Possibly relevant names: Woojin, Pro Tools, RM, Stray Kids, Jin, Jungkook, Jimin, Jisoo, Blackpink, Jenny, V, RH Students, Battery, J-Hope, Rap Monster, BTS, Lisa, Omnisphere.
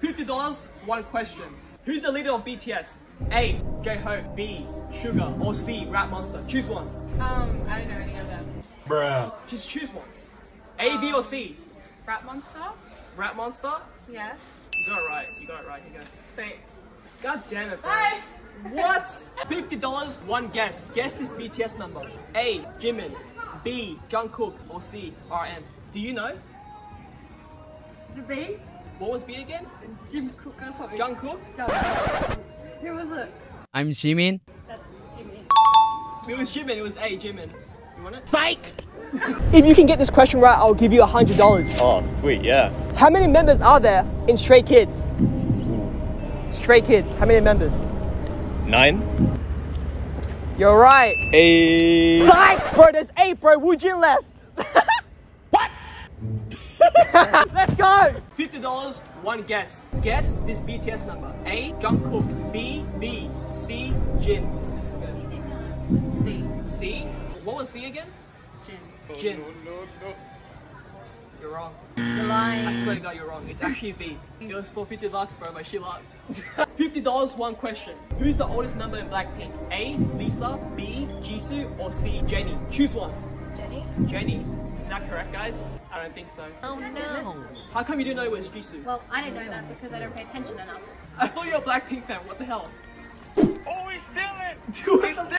$50, one question. Who's the leader of BTS? A. J-Hope, B. Sugar, or C. Rap Monster? Choose one. I don't know any of them. Bruh. Just choose one. A, B, or C? Rap Monster? Rap Monster? Yes. You got it right. You got it right. You got it. Say. God damn it, bro. Bye. What? $50, one guess. Guess this BTS member. A. Jimin, B. Jungkook, or C. RM. Do you know? Is it B? What was B again? Jungkook or something. Jungkook? Jungkook. Who was it? I'm Jimin. That's Jimin. It was Jimin. It was A. Jimin. You want it? Psych! If you can get this question right, I'll give you $100. Oh, sweet, yeah. How many members are there in Stray Kids? Stray Kids, how many members? 9. You're right. 8. Psych! Bro, there's 8, bro. Woojin left. What? Let's go! $50, one guess. Guess this BTS member. A. Jungkook, B, C. Jin. C. C? What was C again? Jin. Jin. Oh, no. You're wrong. You're lying. I swear to God, you're wrong. It's actually V. It was for $50, bro, but she loves. $50, one question. Who's the oldest member in Blackpink? A. Lisa, B. Jisoo, or C. Jenny? Choose one. Jenny? Jenny. Is that correct, guys? I don't think so. Oh no. How come you didn't know it was Jisoo? Well, I didn't know that because I don't pay attention enough. I thought you were a Blackpink fan. What the hell? Oh, he's doing it!